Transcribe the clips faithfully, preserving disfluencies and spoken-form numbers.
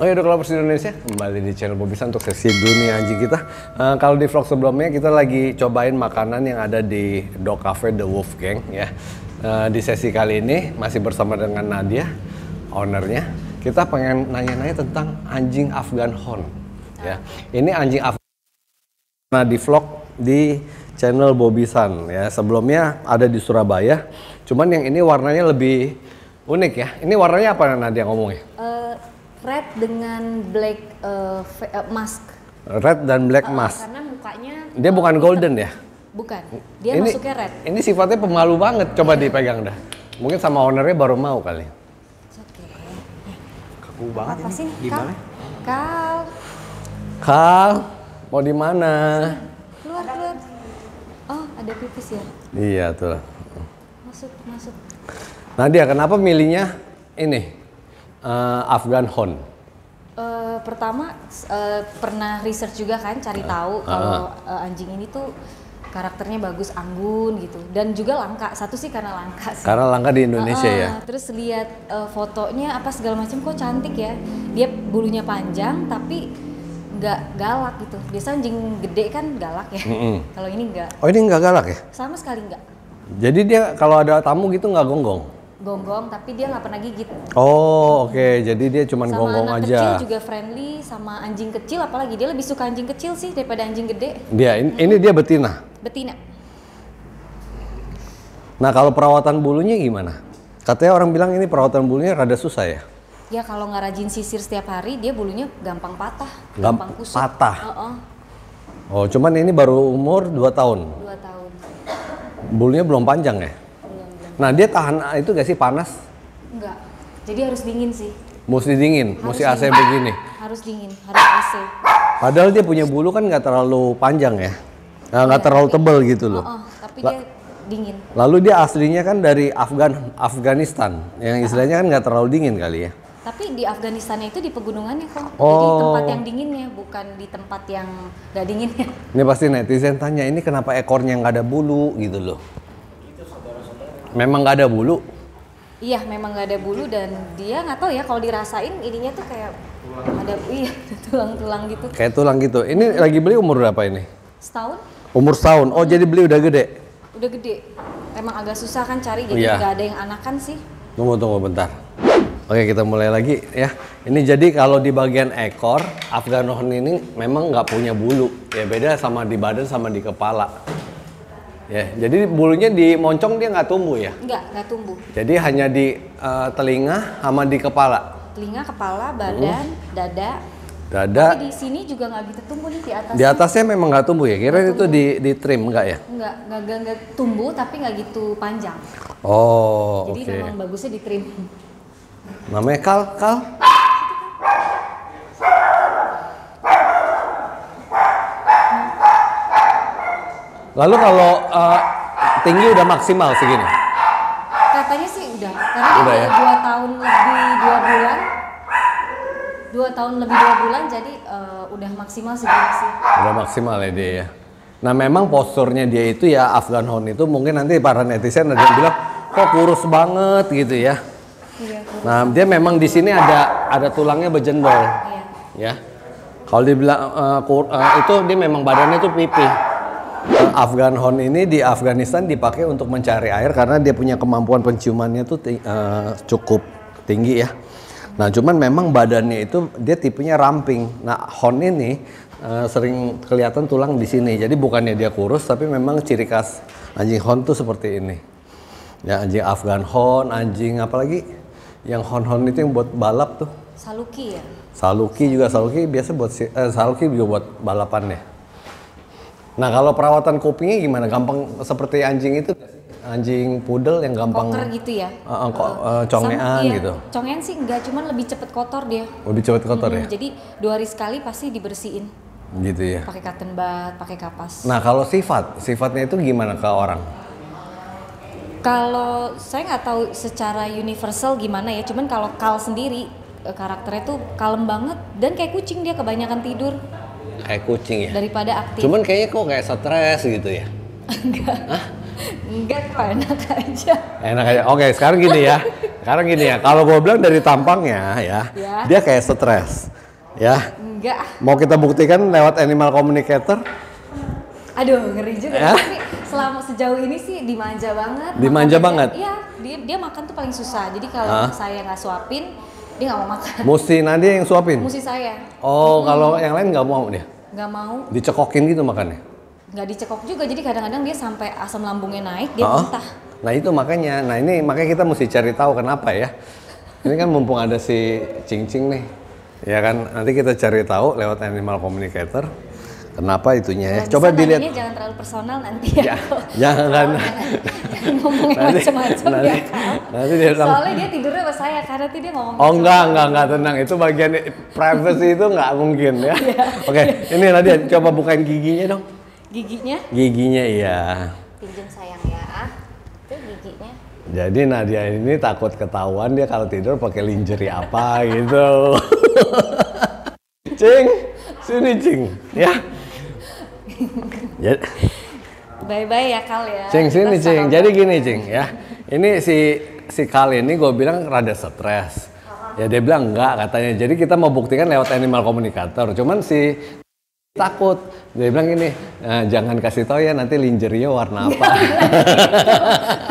Oke, udah Lovers di Indonesia, kembali di channel Bobby Sant untuk sesi dunia anjing kita. Uh, kalau di vlog sebelumnya kita lagi cobain makanan yang ada di dog cafe The Wolf Gang ya. Uh, di sesi kali ini masih bersama dengan Nadia, ownernya. Kita pengen nanya-nanya tentang anjing Afghan Hound ya. Ini anjing Afghan nah di vlog di channel Bobby Sant ya. Sebelumnya ada di Surabaya. Cuman yang ini warnanya lebih unik ya. Ini warnanya apa Nadia ngomongnya? Uh, red dengan black uh, uh, mask. Red dan black uh, mask. Karena mukanya dia bukan uh, golden ya? Bukan. Dia ini, masuknya red. Ini sifatnya pemalu banget. Coba dipegang dah. Mungkin sama ownernya baru mau kali. Oke. Okay. Kaku banget apa ini. Gimana? Kal. Kal. Mau di mana? Keluar keluar. Oh, ada pipis ya? Iya tuh. Masuk masuk. Nadia, kenapa milihnya ini uh, Afghan Hound? Uh, pertama uh, pernah research juga kan, cari tahu uh, kalau uh, uh, anjing ini tuh karakternya bagus, anggun gitu, dan juga langka. Satu sih karena langka. Sih. Karena langka di Indonesia uh, uh, ya. Terus lihat uh, fotonya apa segala macam, kok cantik ya. Dia bulunya panjang tapi nggak galak gitu. Biasa anjing gede kan galak ya. Mm -hmm. Kalau ini nggak. Oh ini nggak galak ya? Sama sekali nggak. Jadi dia kalau ada tamu gitu nggak gonggong? Gonggong tapi dia nggak pernah gigit. Oh oke, okay. Jadi dia cuma gonggong aja. Sama anak kecil juga friendly, sama anjing kecil apalagi dia lebih suka anjing kecil sih daripada anjing gede. Dia ini, hmm. ini dia betina. Betina. Nah kalau perawatan bulunya gimana? Katanya orang bilang ini perawatan bulunya rada susah ya? Ya kalau nggak rajin sisir setiap hari dia bulunya gampang patah, gampang, gampang kusut. Patah. Uh -uh. Oh cuman ini baru umur dua tahun. dua tahun. Bulunya belum panjang ya? Nah dia tahan itu gak sih panas? Enggak, jadi harus dingin sih. Mesti dingin, harus mesti A C dingin. Begini? Harus dingin, harus A C. Padahal dia punya bulu kan gak terlalu panjang ya? Nah, ya gak terlalu tapi, tebal gitu loh. Oh, oh, tapi La dia dingin. Lalu dia aslinya kan dari Afgan, Afghanistan. Yang istilahnya kan gak terlalu dingin kali ya? Tapi di Afghanistannya itu di pegunungannya kok. Oh. Jadi tempat yang dinginnya, bukan di tempat yang gak dinginnya. Ini pasti netizen tanya, ini kenapa ekornya gak ada bulu gitu loh? Memang nggak ada bulu? Iya, memang nggak ada bulu dan dia nggak tahu ya kalau dirasain ininya tuh kayak ada iya tulang-tulang gitu. Kayak tulang gitu. Ini lagi beli umur berapa ini? Setahun. Umur setahun. Oh jadi beli udah gede? Udah gede. Emang agak susah kan cari jadi nggak iya. Ada yang anakan sih. Tunggu tunggu bentar. Oke kita mulai lagi ya. Ini jadi kalau di bagian ekor Afghan Hound ini memang nggak punya bulu. Ya beda sama di badan sama di kepala. Ya, jadi bulunya di moncong dia nggak tumbuh ya? Nggak, nggak tumbuh. Jadi hanya di uh, telinga sama di kepala? Telinga, kepala, badan, hmm. dada. Dada. Tapi di sini juga nggak gitu tumbuh nih di atasnya. Di atasnya memang nggak tumbuh ya? Kira itu di, di trim nggak ya? Nggak, nggak, nggak tumbuh tapi nggak gitu panjang. Oh, jadi okay. Memang bagusnya di trim. Namanya Kal, Kal. Lalu kalau uh, tinggi udah maksimal segini? Katanya sih udah, karena udah ya? dua tahun lebih dua bulan. dua tahun lebih dua bulan jadi uh, udah maksimal segini sih. Udah maksimal ya dia ya. Nah memang posturnya dia itu ya Afghan Hound itu mungkin nanti para netizen ada yang bilang kok kurus banget gitu ya. Iya, kurus. Nah dia memang di sini ada ada tulangnya berjendol. Iya. Ya. Kalau dibilang uh, kur, uh, itu dia memang badannya tuh pipih. Afghan Hound ini di Afghanistan dipakai untuk mencari air karena dia punya kemampuan penciumannya tuh uh, cukup tinggi ya. Nah cuman memang badannya itu dia tipenya ramping. Nah Hound ini uh, sering kelihatan tulang di sini. Jadi bukannya dia kurus tapi memang ciri khas anjing Hound tuh seperti ini. Ya anjing Afghan Hound, anjing apalagi yang Hound-Hound itu yang buat balap tuh. Saluki ya. Saluki juga Saluki biasa buat eh, Saluki juga buat balapannya. Nah kalau perawatan kupingnya gimana? Gampang seperti anjing itu? Anjing pudel yang gampang koker gitu ya? Uh, uh, congean iya, gitu? Congean sih enggak, cuman lebih cepet kotor dia. Lebih cepet kotor hmm, ya? Jadi dua hari sekali pasti dibersihin. Gitu ya? Pakai cotton bud, pakai kapas. Nah kalau sifat, sifatnya itu gimana ke orang? Kalau saya nggak tahu secara universal gimana ya, cuman kalau Kal sendiri karakternya tuh kalem banget dan kayak kucing dia kebanyakan tidur. Kayak kucing ya? Daripada aktif. Cuman kayaknya kok kayak stres gitu ya? Enggak. Hah? Enggak kok, enak aja. Enak aja. Oke, sekarang gini ya. Karena gini ya, kalau gue bilang dari tampangnya ya, ya. Dia kayak stres. Ya. Enggak. Mau kita buktikan lewat animal communicator? Aduh, ngeri juga. Ya? Tapi selama sejauh ini sih dimanja banget. Dimanja banget? Iya, dia, dia makan tuh paling susah. Jadi kalau saya nggak suapin, dia nggak mau makan. Mesti Nadia yang suapin? Mesti saya. Oh, hmm. Kalau yang lain nggak mau dia? Nggak mau. Dicekokin gitu makannya? Nggak dicekok juga. Jadi kadang-kadang dia sampai asam lambungnya naik, dia muntah. Nah itu makanya. Nah ini makanya kita mesti cari tahu kenapa ya. Ini kan mumpung ada si Ching Ching nih. Ya kan, nanti kita cari tahu lewat animal communicator kenapa itunya ya. Jangan coba dilihat. Jangan terlalu personal nanti ya. Jangan. Jangan ngomongin macam-macam ya. Nanti dia soalnya dia tidurnya sama saya karena tadi dia ngomong. Oh enggak, enggak, enggak tenang. Itu bagian privacy itu enggak mungkin ya. Oke, ini Nadia coba bukain giginya dong. Giginya? Giginya iya. Pinjam sayang ya. Itu giginya. Jadi Nadia ini takut ketahuan dia kalau tidur pakai lingerie apa gitu. Ching, sini Ching, ya. Bye-bye ya Kal ya. Ching sini Ching. Jadi gini Ching ya. Ini si si Kal ini gue bilang rada stres. Ya dia bilang enggak katanya. Jadi kita mau buktikan lewat animal communicator. Cuman si takut. Dia bilang gini, nah, jangan kasih tau ya nanti lingerie warna apa.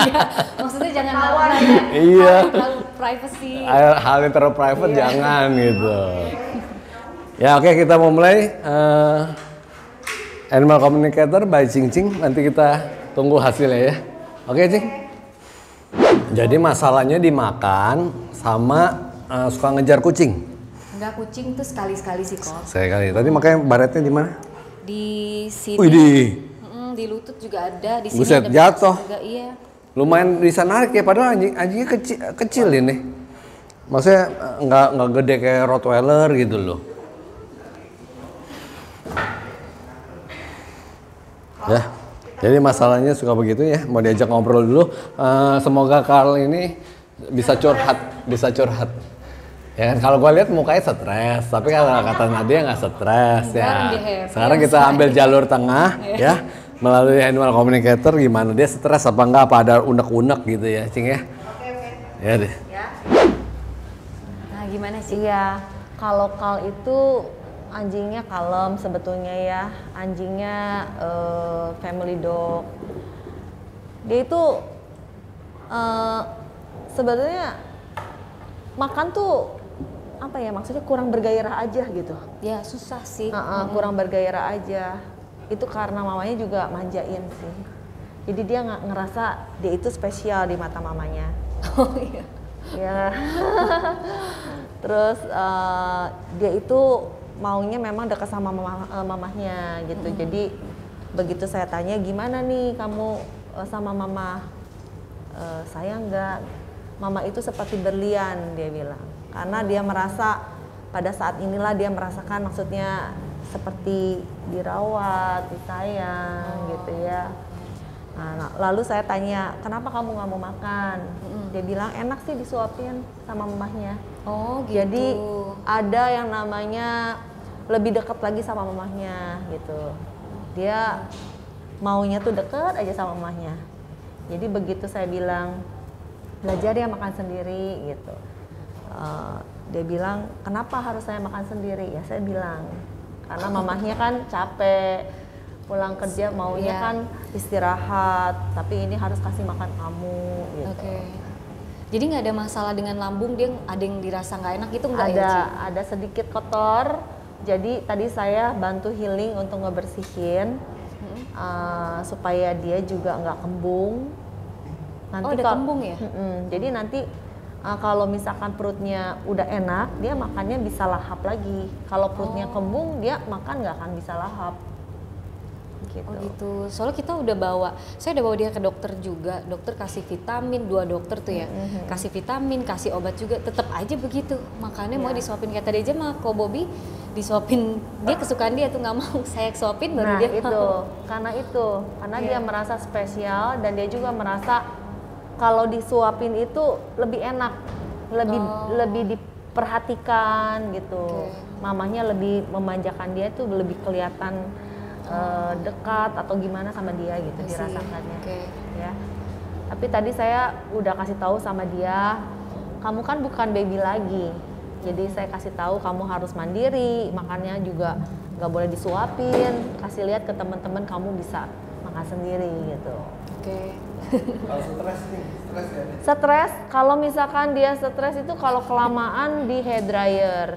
Ya, maksudnya jangan lawan ya. Iya. Privacy. Hal yang terlalu private yeah. Jangan gitu. Ya oke okay, kita mau mulai uh, animal communicator by Ching Ching. Nanti kita tunggu hasilnya ya. Oke okay, Ching. Jadi masalahnya dimakan sama uh, suka ngejar kucing. Enggak, kucing tuh sekali-sekali sih kok. Sekali. Tadi makanya baretnya di mana? Di sini. Widih. Mm, di lutut juga ada. Di sini. Buset, ada jatuh. Juga, iya. Lumayan bisa narik ya, padahal anjing anjingnya kecil, kecil ini. Maksudnya nggak nggak gede kayak Rottweiler gitu loh. Ya, jadi masalahnya suka begitu ya. Mau diajak ngobrol dulu. Uh, semoga Karl ini bisa curhat, bisa curhat. Ya kan, kalau gue lihat mukanya stres, tapi kalau kata Nadia nggak stres ya. Sekarang kita ambil jalur tengah ya. Melalui animal communicator gimana dia stres apa enggak, apa ada unek-unek gitu ya Ching ya. Oke oke. Ya deh. Ya. Nah gimana sih ya, kalau Kal itu anjingnya kalem sebetulnya ya, anjingnya uh, family dog. Dia itu uh, sebetulnya makan tuh apa ya, maksudnya kurang bergairah aja gitu. Ya susah sih. Uh -uh, kurang bergairah aja. Itu karena mamanya juga manjain sih, jadi dia nggak ngerasa dia itu spesial di mata mamanya. Oh iya. Ya. Terus uh, dia itu maunya memang dekat sama mama, uh, mamahnya gitu. Mm-hmm. Jadi begitu saya tanya gimana nih kamu uh, sama mama, uh, saya nggak, mama itu seperti berlian dia bilang. Karena dia merasa pada saat inilah dia merasakan maksudnya seperti dirawat, disayang oh. Gitu ya. Nah, lalu saya tanya, kenapa kamu nggak mau makan? Mm. Dia bilang enak sih disuapin sama mamahnya. Oh, gitu. Jadi ada yang namanya lebih dekat lagi sama mamahnya gitu. Dia maunya tuh dekat aja sama mamahnya. Jadi begitu saya bilang belajar ya makan sendiri gitu. Uh, dia bilang kenapa harus saya makan sendiri? Ya saya bilang. Karena mamahnya kan capek, pulang kerja maunya yeah. Kan istirahat, tapi ini harus kasih makan kamu gitu. Okay. Jadi nggak ada masalah dengan lambung, dia ada yang dirasa nggak enak itu nggak ada? Ya, ada sedikit kotor, jadi tadi saya bantu healing untuk ngebersihin, hmm. uh, supaya dia juga nggak kembung. Nanti oh ada kalau, kembung ya? Mm -mm, jadi nanti Uh, kalau misalkan perutnya udah enak, dia makannya bisa lahap lagi. Kalau perutnya oh. Kembung, dia makan nggak akan bisa lahap. Gitu. Oh gitu. Soalnya kita udah bawa, saya udah bawa dia ke dokter juga. Dokter kasih vitamin, dua dokter tuh ya. Mm-hmm. Kasih vitamin, kasih obat juga. Tetap aja begitu. Makanya yeah. Mau disuapin kayak tadi aja mah, kok Bobby disuapin dia kesukaan dia tuh nggak mau. Saya suapin baru nah, dia itu. Karena itu, karena yeah. Dia merasa spesial dan dia juga merasa kalau disuapin itu lebih enak, lebih oh. Lebih diperhatikan gitu. Okay. Mamanya lebih memanjakan dia tuh lebih kelihatan oh. uh, dekat atau gimana sama dia gitu dirasakannya. Okay. Ya. Tapi tadi saya udah kasih tahu sama dia kamu kan bukan baby lagi, jadi saya kasih tahu kamu harus mandiri, makannya juga nggak boleh disuapin, kasih lihat ke teman-teman kamu bisa makan sendiri gitu. Oke. Kalau stres nih, stres ya? Stres, kalau misalkan dia stres itu kalau kelamaan di hair dryer.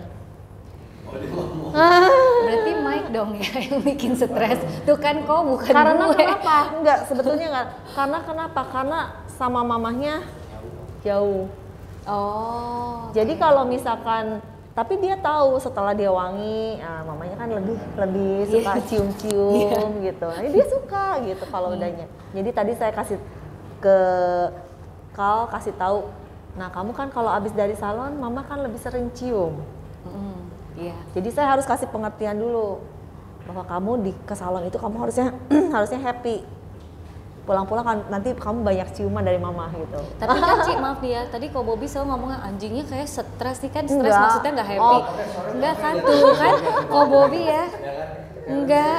Ah. Berarti Mike dong ya yang bikin stres. Tuh kan kok bukan karena gue. Kenapa? Enggak, sebetulnya enggak. Karena kenapa? Karena sama mamahnya jauh. Oh. Jadi kalau misalkan, tapi dia tahu setelah dia wangi, nah mamanya kan lebih lebih suka cium-cium yeah. gitu. Nah, dia suka gitu kalau udahnya. Jadi tadi saya kasih ke Kal kasih tahu, nah kamu kan kalau abis dari salon, mama kan lebih sering cium. Mm. Yeah. Jadi saya harus kasih pengertian dulu bahwa kamu di ke salon itu kamu harusnya harusnya happy, pulang-pulang nanti kamu banyak ciuman dari mama gitu. Tapi kan Cik, maaf nih ya, tadi kok Bobby selalu ngomongnya anjingnya kayak stres nih kan, stres maksudnya nggak happy. Oh. Enggak kan tuh kan kok Bobby ya, enggak,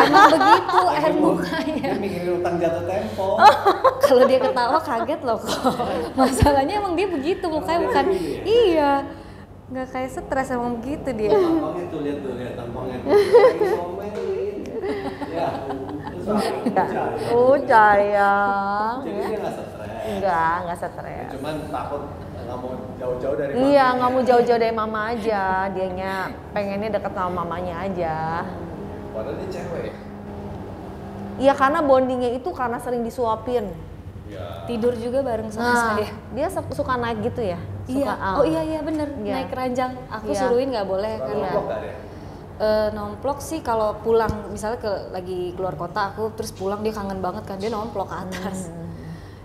emang begitu air mukanya. Mikirin utang jatuh tempo. Kalau dia ketawa kaget loh kok, masalahnya emang dia begitu mukanya bukan, iya. Nggak kayak stres emang gitu dia. Tampangnya tuh, lihat tuh, lihat tampangnya. Ya, udah ya. Jadi dia nggak stres. Enggak, nggak stres. Cuman takut nggak mau jauh-jauh dari mama. Iya, nggak mau jauh-jauh dari mama aja. Dianya pengennya deket sama mamanya aja. Padahal dia cewek. Iya, karena bondingnya itu karena sering disuapin. Ya. Tidur juga bareng sama nah, saya. Dia suka naik gitu ya? Suka, iya. Um, oh iya iya bener, iya. Naik keranjang. Aku iya. suruhin nggak boleh suka karena nomplok, kan, ya? uh, nomplok sih kalau pulang misalnya ke lagi keluar kota aku terus pulang dia kangen banget kan dia nomplok ke atas. Hmm.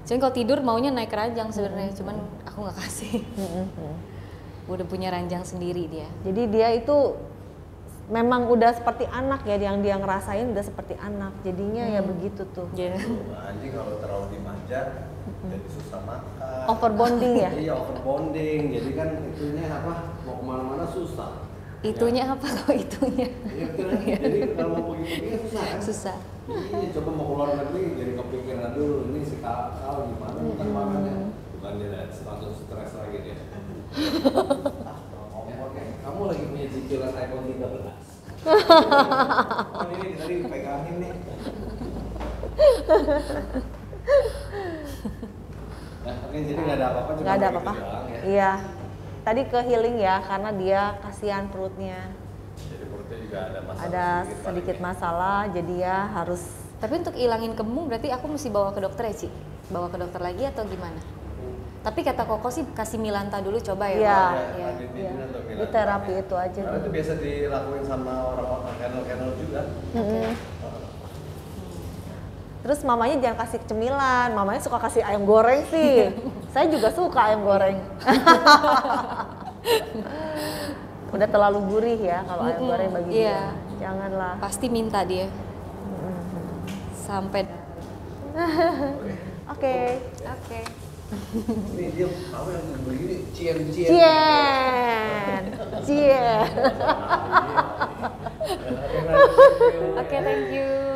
Jadi kalau tidur maunya naik keranjang sebenarnya, hmm. cuman aku nggak kasih. Hmm. Udah punya ranjang sendiri dia. Jadi dia itu memang udah seperti anak ya, yang dia ngerasain udah seperti anak, jadinya hmm. ya begitu tuh. Yeah. Anjing kalau terlalu dimanja, mm-hmm. jadi susah makan. Overbonding ya? Iya overbonding, jadi kan itunya apa, mau kemana-mana susah. Itunya ya. Apa kok itunya? Ya, jadi kalau mau pergi-pergi susah kan? Susah. Ini coba mau keluar negeri, jadi kepikiran dulu, ini si Kal gimana mm-hmm. bukan makannya. Bukan jadi langsung stres lagi dia. Kamu lagi punya cicilan iPhone tiga belas. Oh ini tadi pegangin nih. Nah, oke, jadi nggak ada apa-apa. Nggak ada apa-apa. Ya. Iya. Tadi ke healing ya, karena dia kasihan perutnya. Jadi perutnya juga ada masalah. Ada sedikit, sedikit masalah, jadi ya harus. Tapi untuk ilangin kembung berarti aku mesti bawa ke dokter ya, Ci? Bawa ke dokter lagi atau gimana? Tapi kata Koko sih kasih Milanta dulu coba ya. Iya, ya, ya. Di terapi itu aja. Karena itu biasa dilakuin sama orang-orang kennel-kennel juga. Mm-hmm. Terus mamanya jangan kasih cemilan, mamanya suka kasih ayam goreng sih. Saya juga suka ayam goreng. Udah terlalu gurih ya kalau ayam mm-hmm. goreng bagi iya. dia. Janganlah. Pasti minta dia. Mm-hmm. Sampai. Oke. Oke. Ini dia tahu yang begini cien cien cien cien. Oke, thank you.